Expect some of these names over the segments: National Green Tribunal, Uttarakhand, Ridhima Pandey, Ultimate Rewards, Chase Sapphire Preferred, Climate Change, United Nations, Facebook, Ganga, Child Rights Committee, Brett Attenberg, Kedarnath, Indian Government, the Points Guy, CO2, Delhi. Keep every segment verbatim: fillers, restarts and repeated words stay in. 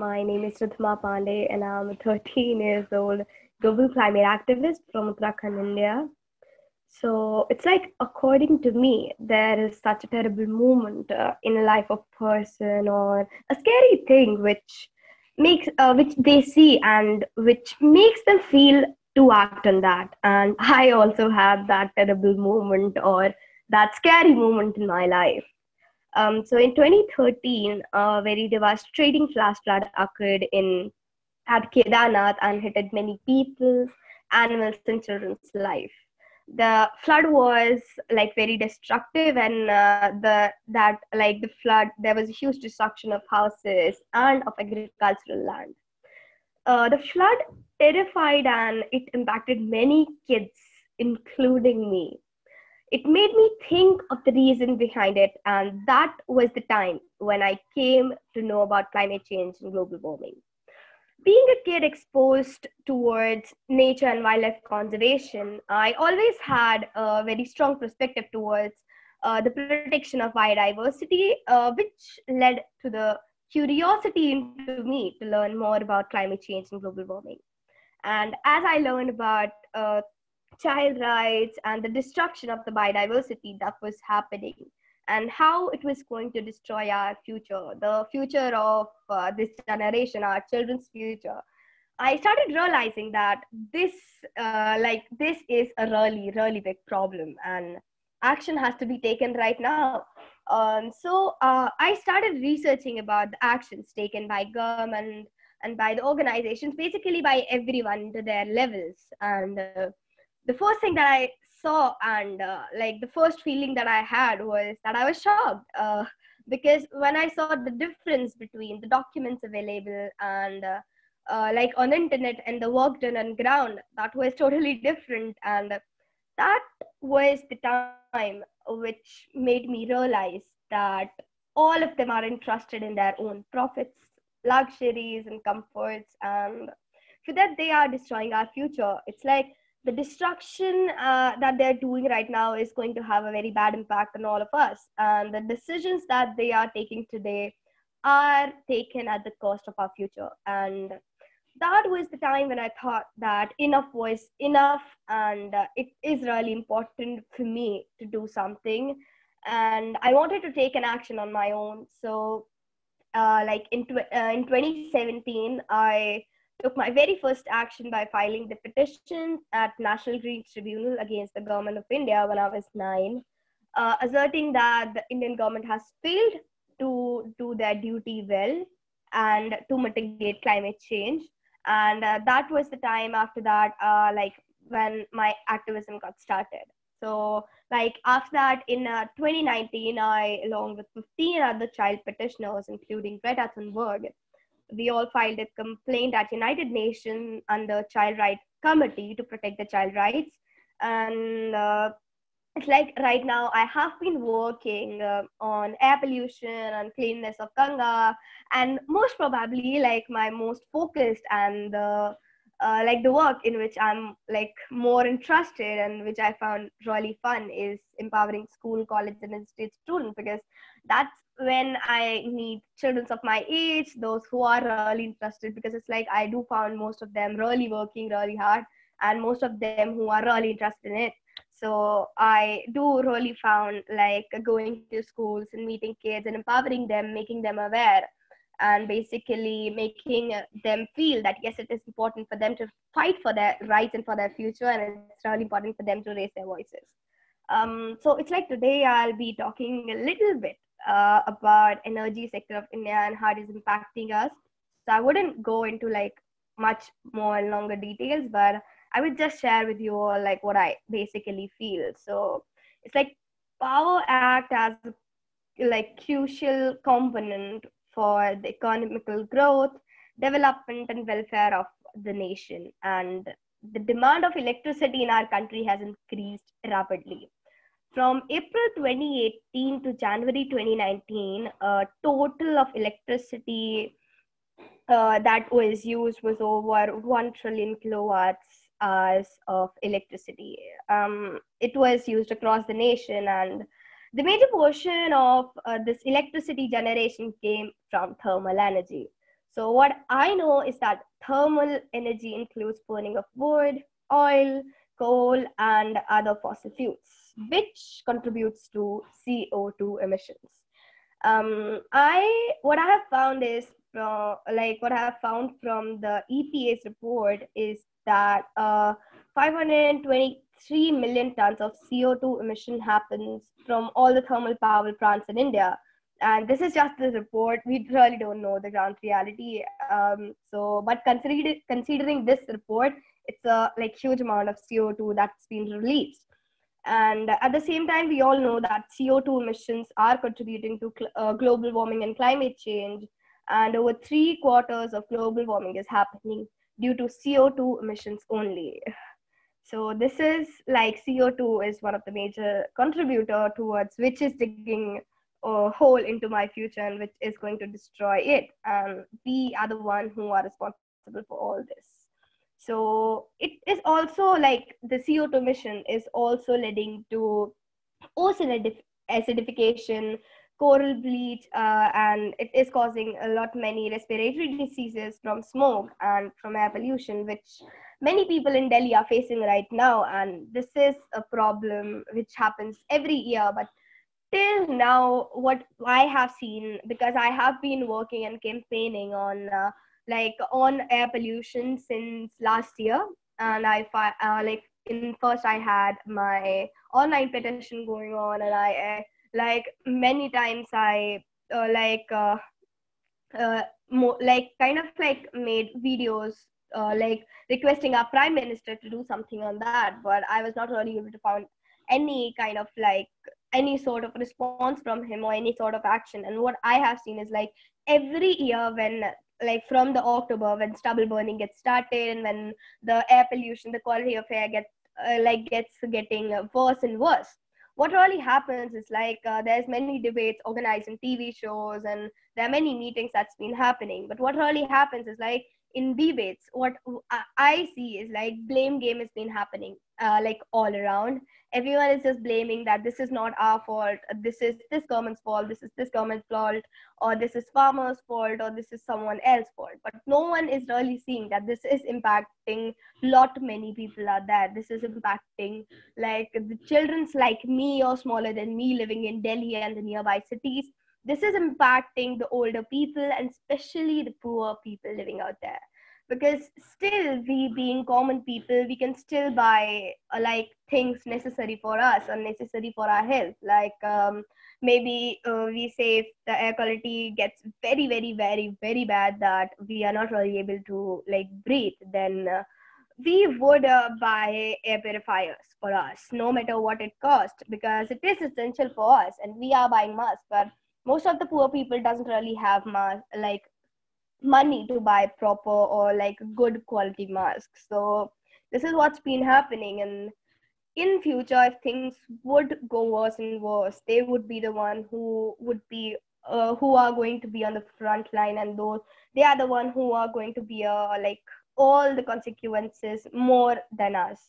My name is Ridhima Pandey and I'm thirteen years old, global climate activist from Uttarakhand, India. So it's like, according to me, there is such a terrible moment uh, in the life of a person, or a scary thing which makes, uh, which they see and which makes them feel to act on that. And I also had that terrible moment or that scary moment in my life. Um, so in twenty thirteen, a very devastating flash flood occurred in at Kedarnath and hit many people, animals and children's life. The flood was like very destructive, and uh, the that like the flood there was a huge destruction of houses and of agricultural land. Uh, the flood terrified and it impacted many kids, including me. It made me think of the reason behind it, and that was the time when I came to know about climate change and global warming. Being a kid exposed towards nature and wildlife conservation, I always had a very strong perspective towards uh, the protection of biodiversity, uh, which led to the curiosity into me to learn more about climate change and global warming. And as I learned about uh, child rights and the destruction of the biodiversity that was happening and how it was going to destroy our future, the future of uh, this generation, our children's future, I started realizing that this, uh, like this is a really, really big problem and action has to be taken right now. Um, so uh, I started researching about the actions taken by government and by the organizations, basically by everyone to their levels. And uh, the first thing that I saw and uh, like the first feeling that I had was that I was shocked uh, because when I saw the difference between the documents available and uh, uh, like on the internet and the work done on ground, that was totally different. And that was the time which made me realize that all of them are interested in their own profits, luxuries and comforts, and for that they are destroying our future. It's like the destruction uh, that they're doing right now is going to have a very bad impact on all of us. And the decisions that they are taking today are taken at the cost of our future. And that was the time when I thought that enough was enough, and uh, it is really important for me to do something. And I wanted to take an action on my own. So uh, like in, uh, in twenty seventeen, I took my very first action by filing the petition at National Green Tribunal against the government of India when I was nine, uh, asserting that the Indian government has failed to do their duty well and to mitigate climate change. And uh, that was the time after that, uh, like when my activism got started. So like after that, in uh, twenty nineteen, I, along with fifteen other child petitioners, including Brett Attenberg, we all filed a complaint at United Nations under Child Rights Committee to protect the child rights. And uh, it's like right now I have been working uh, on air pollution and cleanness of Ganga, and most probably like my most focused and uh, uh, like the work in which I'm like more interested and which I found really fun is empowering school, college and institute students, because that's when I meet children of my age, those who are really interested, because it's like I do found most of them really working really hard and most of them who are really interested in it. So I do really found like going to schools and meeting kids and empowering them, making them aware and basically making them feel that yes, it is important for them to fight for their rights and for their future, and it's really important for them to raise their voices. Um, so it's like today I'll be talking a little bit Uh, about energy sector of India and how it is impacting us. So I wouldn't go into like much more longer details, but I would just share with you all like what I basically feel. So it's like power act as like crucial component for the economical growth, development and welfare of the nation. And the demand of electricity in our country has increased rapidly. From April twenty eighteen to January twenty nineteen, a total of electricity uh, that was used was over one trillion kilowatts hours of electricity. Um, it was used across the nation, and the major portion of uh, this electricity generation came from thermal energy. So what I know is that thermal energy includes burning of wood, oil, coal, and other fossil fuels, which contributes to C O two emissions. Um, I, what I have found is, uh, like what I have found from the E P A's report is that uh, five hundred twenty-three million tons of C O two emission happens from all the thermal power plants in India. And this is just the report. We really don't know the ground reality. Um, so, but consider, considering this report, it's a like huge amount of C O two that's been released. And at the same time, we all know that C O two emissions are contributing to uh, global warming and climate change. And over three quarters of global warming is happening due to C O two emissions only. So this is like C O two is one of the major contributor towards which is digging a hole into my future and which is going to destroy it. And we are the one who are responsible for all this. So it is also like the C O two emission is also leading to ocean acidification, coral bleach, uh, and it is causing a lot many respiratory diseases from smoke and from air pollution, which many people in Delhi are facing right now. And this is a problem which happens every year. But till now, what I have seen, because I have been working and campaigning on uh, like on air pollution since last year, and I uh, like in first I had my online petition going on, and I uh, like many times I uh, like uh, uh, mo like kind of like made videos uh, like requesting our Prime Minister to do something on that, but I was not really able to find any kind of like any sort of response from him or any sort of action. And what I have seen is like every year when like from the October when stubble burning gets started and when the air pollution, the quality of air gets uh, like gets getting worse and worse. What really happens is like uh, there's many debates organized in T V shows and there are many meetings that's been happening. But what really happens is like in debates, what I see is like blame game has been happening uh, like all around. Everyone is just blaming that this is not our fault, this is this government's fault, this is this government's fault, or this is farmers' fault, or this is someone else's fault. But no one is really seeing that this is impacting lot many people out there. This is impacting like the children's like me or smaller than me living in Delhi and the nearby cities. This is impacting the older people and especially the poor people living out there. Because still we being common people, we can still buy uh, like things necessary for us or necessary for our health. Like um, maybe uh, we say if the air quality gets very, very, very, very bad that we are not really able to like breathe, then uh, we would uh, buy air purifiers for us, no matter what it costs, because it is essential for us and we are buying masks, but most of the poor people doesn't really have masks, like money to buy proper or like good quality masks. So this is what's been happening, and in future if things would go worse and worse, they would be the one who would be uh, who are going to be on the front line, and those they are the one who are going to be uh, like all the consequences more than us.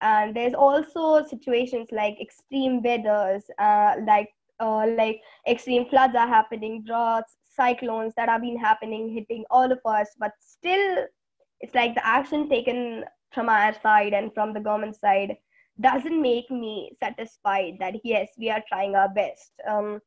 And there's also situations like extreme weathers, uh, like uh, like extreme floods are happening, droughts, cyclones that have been happening, hitting all of us. But still, it's like the action taken from our side and from the government side doesn't make me satisfied that yes, we are trying our best. Um,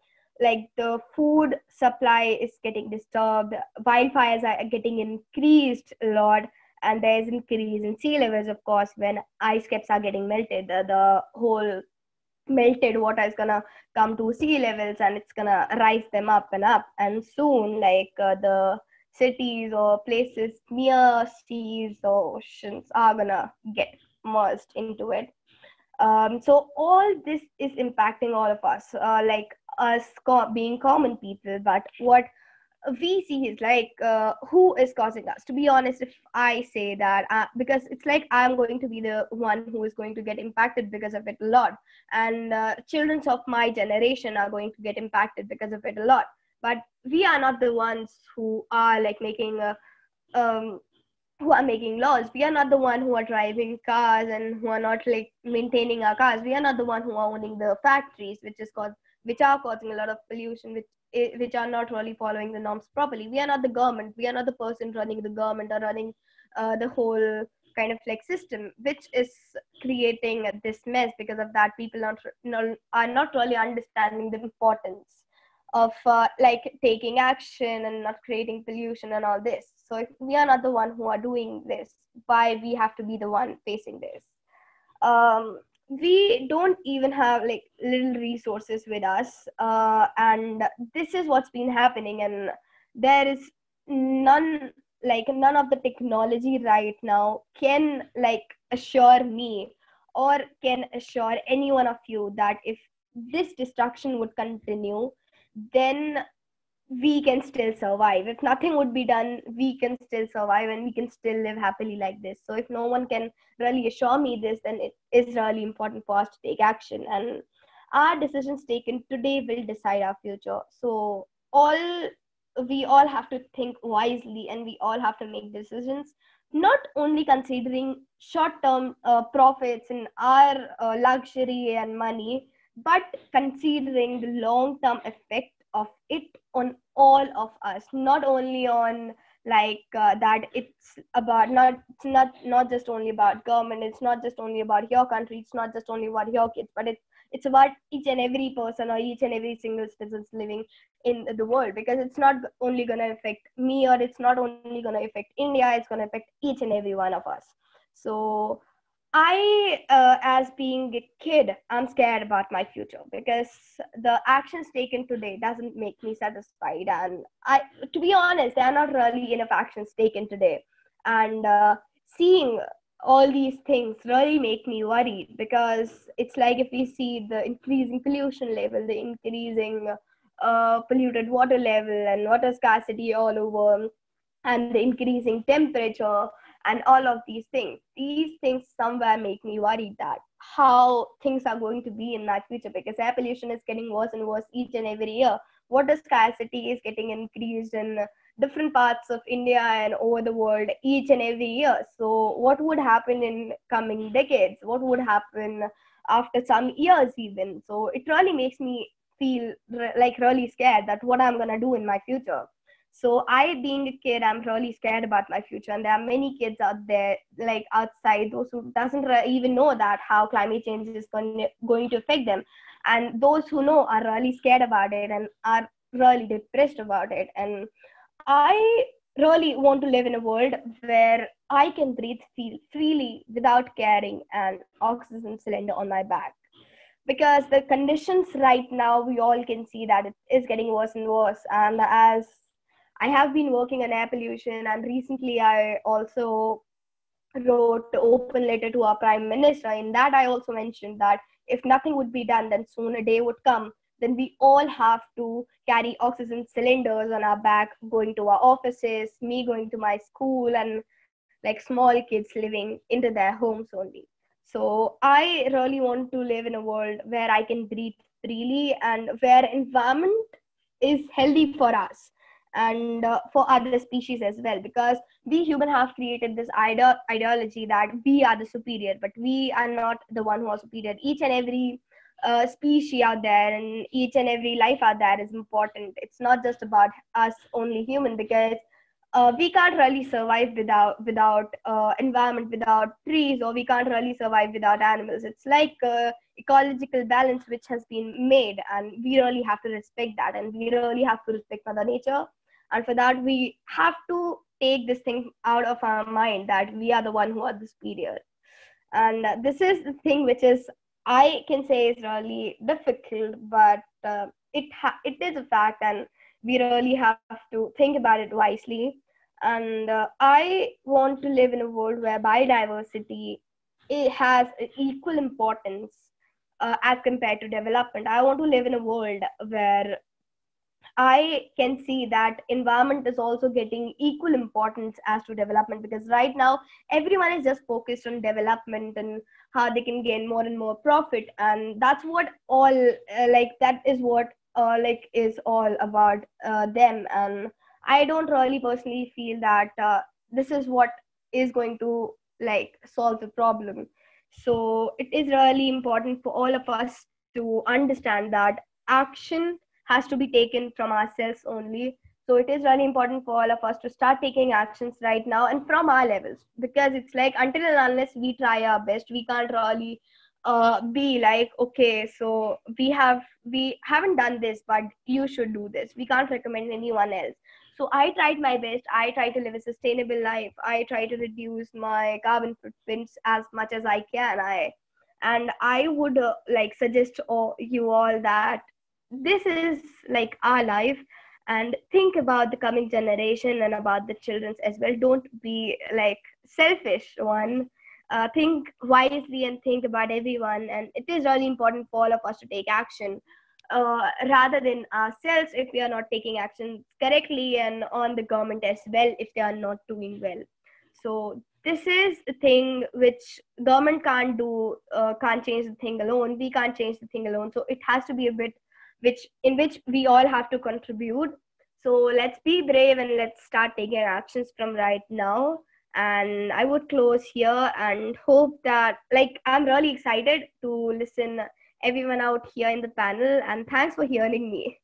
like the food supply is getting disturbed, wildfires are getting increased a lot, and there's increase in sea levels, of course, when ice caps are getting melted. The, the whole melted water is gonna come to sea levels and it's gonna rise them up and up, and soon like uh, the cities or places near seas or oceans are gonna get merged into it. Um, so all this is impacting all of us, uh, like us co being common people. But what we see is like uh, who is causing us, to be honest. If I say that uh, because it's like I'm going to be the one who is going to get impacted because of it a lot, and uh, children of my generation are going to get impacted because of it a lot, but we are not the ones who are like making a, um who are making laws. We are not the one who are driving cars and who are not like maintaining our cars. We are not the one who are owning the factories which is called which are causing a lot of pollution, which which are not really following the norms properly. We are not the government. We are not the person running the government or running uh, the whole kind of like system, which is creating this mess. Because of that, people are not, are not really understanding the importance of uh, like taking action and not creating pollution and all this. So if we are not the one who are doing this, why we have to be the one facing this? Um, we don't even have like little resources with us, uh, and this is what's been happening. And there is none, like none of the technology right now can like assure me or can assure any one of you that if this destruction would continue, then we can still survive. If nothing would be done, we can still survive and we can still live happily like this. So if no one can really assure me this, then it is really important for us to take action. And our decisions taken today will decide our future. So all we all have to think wisely, and we all have to make decisions, not only considering short-term uh, profits and our uh, luxury and money, but considering the long-term effect of it on all of us, not only on like uh, that it's about not it's not not just only about government, it's not just only about your country, it's not just only about your kids, but it's it's about each and every person or each and every single citizen living in the world. Because it's not only going to affect me, or it's not only going to affect India, it's going to affect each and every one of us. So I, uh, as being a kid, I'm scared about my future, because the actions taken today doesn't make me satisfied. And I, to be honest, there are not really enough actions taken today. And uh, seeing all these things really make me worried, because it's like if we see the increasing pollution level, the increasing uh, polluted water level and water scarcity all over, and the increasing temperature, and all of these things, these things somewhere make me worried that how things are going to be in that future, because air pollution is getting worse and worse each and every year. Water scarcity is getting increased in different parts of India and over the world each and every year. So what would happen in coming decades? What would happen after some years even? So it really makes me feel like really scared that what I'm going to do in my future. So I, being a kid, I'm really scared about my future. And there are many kids out there, like outside, those who doesn't even know that how climate change is going to affect them. And those who know are really scared about it and are really depressed about it. And I really want to live in a world where I can breathe freely without carrying an oxygen cylinder on my back. Because the conditions right now, we all can see that it is getting worse and worse. And as I have been working on air pollution, and recently I also wrote an open letter to our Prime Minister. In that, I also mentioned that if nothing would be done, then soon a day would come. Then we all have to carry oxygen cylinders on our back, going to our offices, me going to my school, and like small kids living into their homes only. So I really want to live in a world where I can breathe freely and where environment is healthy for us. And uh, for other species as well, because we human have created this ide- ideology that we are the superior, but we are not the one who are superior. Each and every uh, species out there and each and every life out there is important. It's not just about us only human, because uh, we can't really survive without without uh, environment, without trees, or we can't really survive without animals. It's like uh, ecological balance which has been made, and we really have to respect that, and we really have to respect Mother Nature. And for that, we have to take this thing out of our mind that we are the one who are the superior. And uh, this is the thing which is, I can say, is really difficult, but uh, it, ha it is a fact, and we really have to think about it wisely. And uh, I want to live in a world where biodiversity, it has equal importance uh, as compared to development. I want to live in a world where I can see that environment is also getting equal importance as to development, because right now everyone is just focused on development and how they can gain more and more profit, and that's what all uh, like that is what uh, like is all about uh, them. And I don't really personally feel that uh, this is what is going to like solve the problem. So it is really important for all of us to understand that action has to be taken from ourselves only. So it is really important for all of us to start taking actions right now and from our levels, because it's like until and unless we try our best, we can't really uh, be like, okay, so we have, we haven't done this, but you should do this. We can't recommend anyone else. So I tried my best. I try to live a sustainable life. I try to reduce my carbon footprints as much as I can. I, and I would uh, like suggest all, you all that this is like our life, and think about the coming generation and about the children's as well. Don't be like selfish one. Uh, think wisely and think about everyone. And it is really important for all of us to take action. Uh, rather than ourselves if we are not taking action correctly, and on the government as well if they are not doing well. So this is the thing which government can't do, uh, can't change the thing alone. We can't change the thing alone. So it has to be a bit which in which we all have to contribute. So let's be brave and let's start taking actions from right now. And I would close here and hope that, like, I'm really excited to listen everyone out here in the panel, and thanks for hearing me.